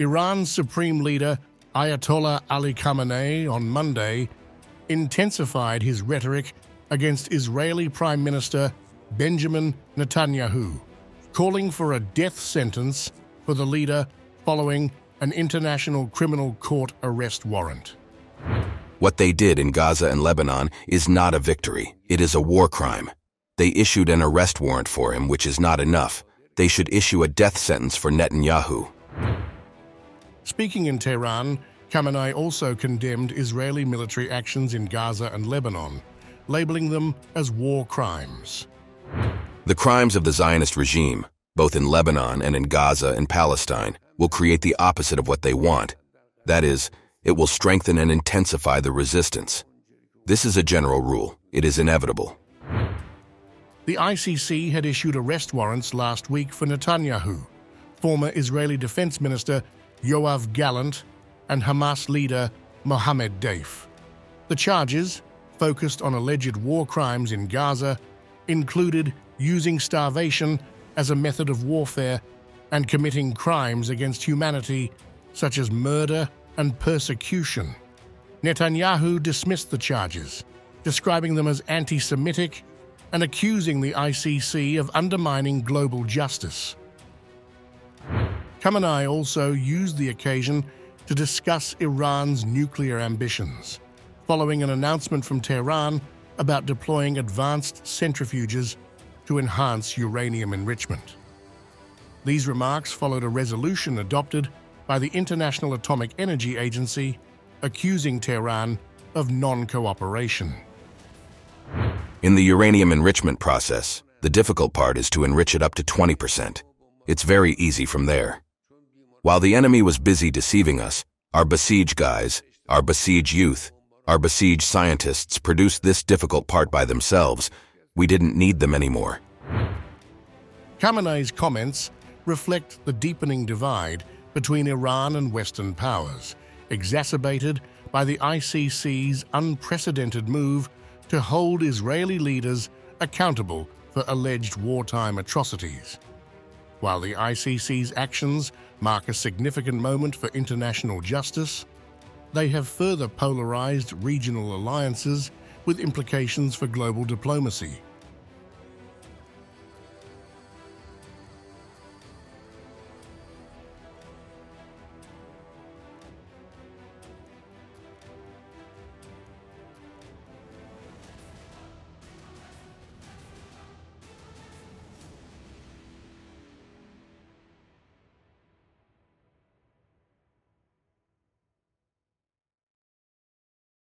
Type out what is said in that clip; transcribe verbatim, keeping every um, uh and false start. Iran's Supreme Leader Ayatollah Ali Khamenei on Monday intensified his rhetoric against Israeli Prime Minister Benjamin Netanyahu, calling for a death sentence for the leader following an International Criminal Court arrest warrant. What they did in Gaza and Lebanon is not a victory. It is a war crime. They issued an arrest warrant for him, which is not enough. They should issue a death sentence for Netanyahu. Speaking in Tehran, Khamenei also condemned Israeli military actions in Gaza and Lebanon, labeling them as war crimes. The crimes of the Zionist regime, both in Lebanon and in Gaza and Palestine, will create the opposite of what they want. That is, it will strengthen and intensify the resistance. This is a general rule. It is inevitable. The I C C had issued arrest warrants last week for Netanyahu, former Israeli Defense Minister Yoav Gallant, and Hamas leader Mohammed Deif. The charges, focused on alleged war crimes in Gaza, included using starvation as a method of warfare and committing crimes against humanity, such as murder and persecution. Netanyahu dismissed the charges, describing them as anti-Semitic and accusing the I C C of undermining global justice. Khamenei also used the occasion to discuss Iran's nuclear ambitions, following an announcement from Tehran about deploying advanced centrifuges to enhance uranium enrichment. These remarks followed a resolution adopted by the International Atomic Energy Agency accusing Tehran of non-cooperation. In the uranium enrichment process, the difficult part is to enrich it up to twenty percent. It's very easy from there. While the enemy was busy deceiving us, our Basij guys, our Basij youth, our Basij scientists produced this difficult part by themselves. We didn't need them anymore. Khamenei's comments reflect the deepening divide between Iran and Western powers, exacerbated by the I C C's unprecedented move to hold Israeli leaders accountable for alleged wartime atrocities. While the I C C's actions mark a significant moment for international justice, they have further polarized regional alliances with implications for global diplomacy.